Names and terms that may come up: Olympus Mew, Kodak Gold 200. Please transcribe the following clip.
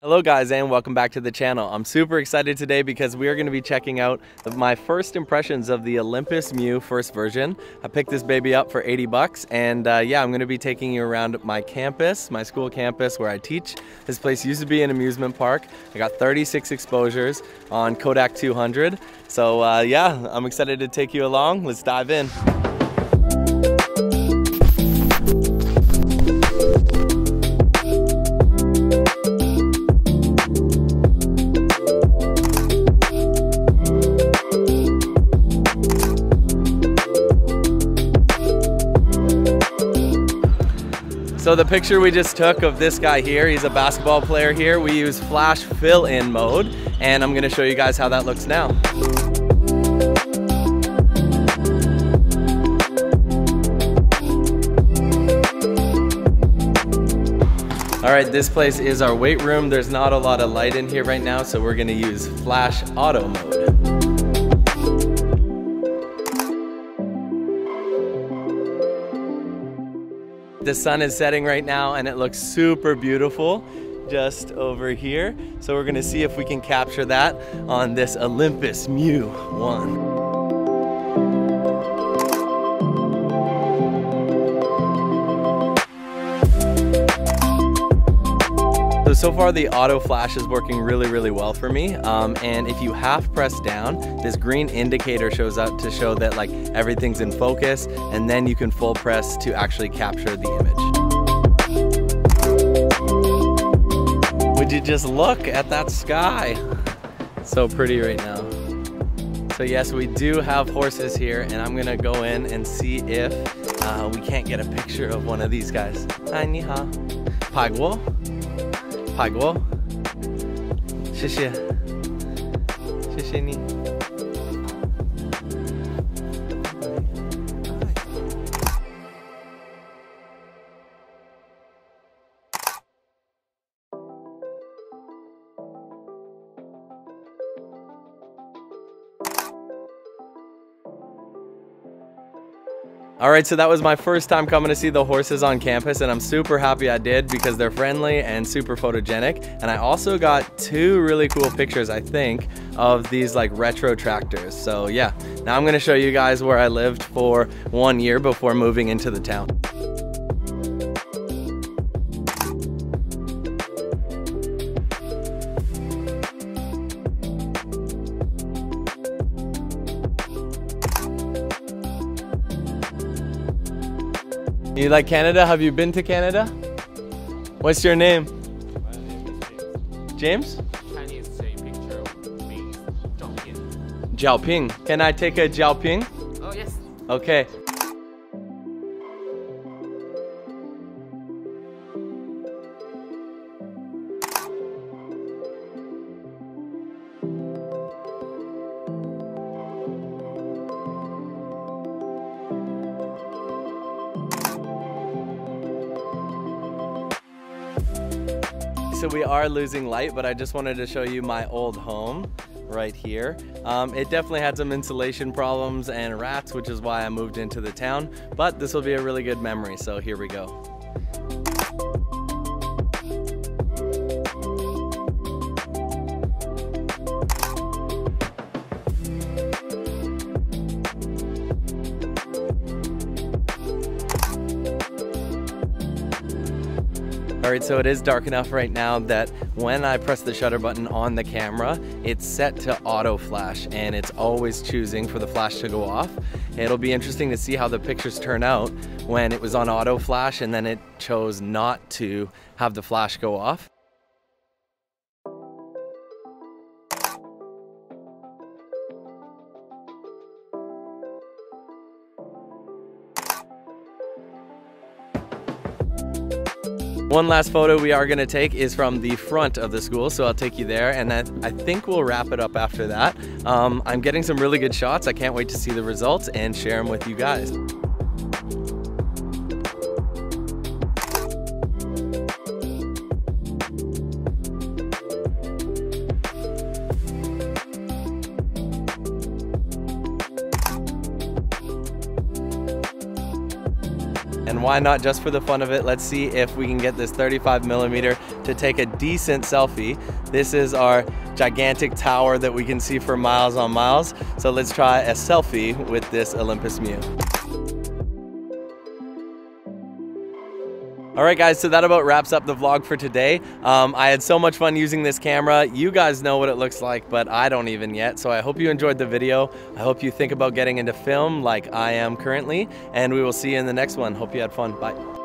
Hello guys and welcome back to the channel. I'm super excited today because we are going to be checking out my first impressions of the Olympus Mew first version. I picked this baby up for 80 bucks and yeah, I'm going to be taking you around my campus, my school campus where I teach. This place used to be an amusement park. I got 36 exposures on Kodak 200. So yeah, I'm excited to take you along. Let's dive in. So the picture we just took of this guy here, he's a basketball player here. We use flash fill-in mode, and I'm gonna show you guys how that looks now. All right, this place is our weight room. There's not a lot of light in here right now, so we're gonna use flash auto mode. The sun is setting right now and it looks super beautiful just over here. So we're gonna see if we can capture that on this Olympus Mew 1. So far the auto flash is working really well for me, and if you half press down, this green indicator shows up to show that like everything's in focus, and then you can full press to actually capture the image. Would you just look at that sky? It's so pretty right now. So yes, we do have horses here, and I'm gonna go in and see if we can't get a picture of one of these guys. Hi, ni hao. Pagwo? Pagwo. Shishia. Shishini. All right, so that was my first time coming to see the horses on campus, and I'm super happy I did because they're friendly and super photogenic. And I also got two really cool pictures, I think, of these like retro tractors. So yeah, now I'm gonna show you guys where I lived for 1 year before moving into the town. You like Canada? Have you been to Canada? What's your name? My name is James. James? Can you take a picture of me? Jiaoping. Jiaoping. Can I take a Jiaoping? Oh, yes. Okay. So we are losing light, but I just wanted to show you my old home right here. It definitely had some insulation problems and rats, which is why I moved into the town, but this will be a really good memory, so here we go. All right, so it is dark enough right now that when I press the shutter button on the camera, it's set to auto flash and it's always choosing for the flash to go off. It'll be interesting to see how the pictures turn out when it was on auto flash and then it chose not to have the flash go off. One last photo we are gonna take is from the front of the school, so I'll take you there, and I think we'll wrap it up after that. I'm getting some really good shots. I can't wait to see the results and share them with you guys. And why not, just for the fun of it, let's see if we can get this 35mm to take a decent selfie. This is our gigantic tower that we can see for miles on miles. So let's try a selfie with this Olympus Mew. All right guys, so that about wraps up the vlog for today. I had so much fun using this camera. You guys know what it looks like, but I don't even yet. So I hope you enjoyed the video. I hope you think about getting into film like I am currently, and we will see you in the next one. Hope you had fun, bye.